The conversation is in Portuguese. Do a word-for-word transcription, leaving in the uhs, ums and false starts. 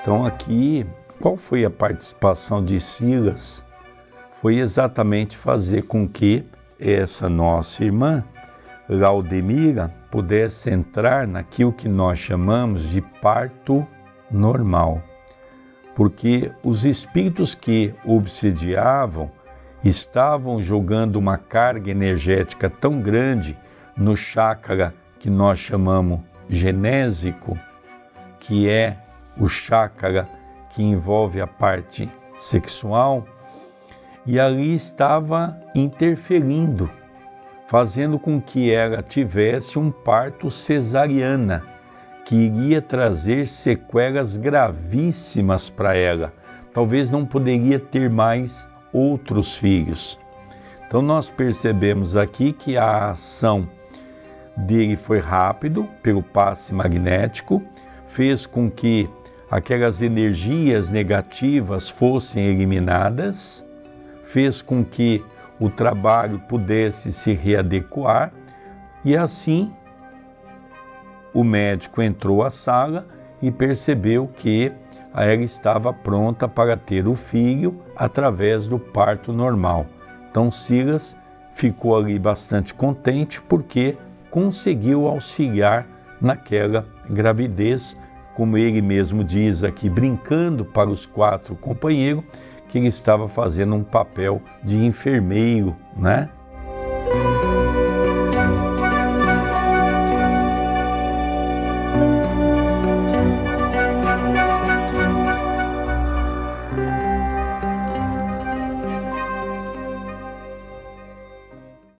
Então aqui, qual foi a participação de Silas? Foi exatamente fazer com que essa nossa irmã, Laudemira, pudesse entrar naquilo que nós chamamos de parto normal. Porque os espíritos que obsediavam estavam jogando uma carga energética tão grande no chakra que nós chamamos genésico, que é o chakra que envolve a parte sexual, e ali estava interferindo, fazendo com que ela tivesse um parto cesariana, que iria trazer sequelas gravíssimas para ela. Talvez não poderia ter mais outros filhos. Então nós percebemos aqui que a ação dele foi rápido, pelo passe magnético, fez com que aquelas energias negativas fossem eliminadas, fez com que o trabalho pudesse se readequar e assim o médico entrou à sala e percebeu que ela estava pronta para ter o filho através do parto normal. Então Silas ficou ali bastante contente porque conseguiu auxiliar naquela gravidez, como ele mesmo diz aqui, brincando para os quatro companheiros, que ele estava fazendo um papel de enfermeiro, né?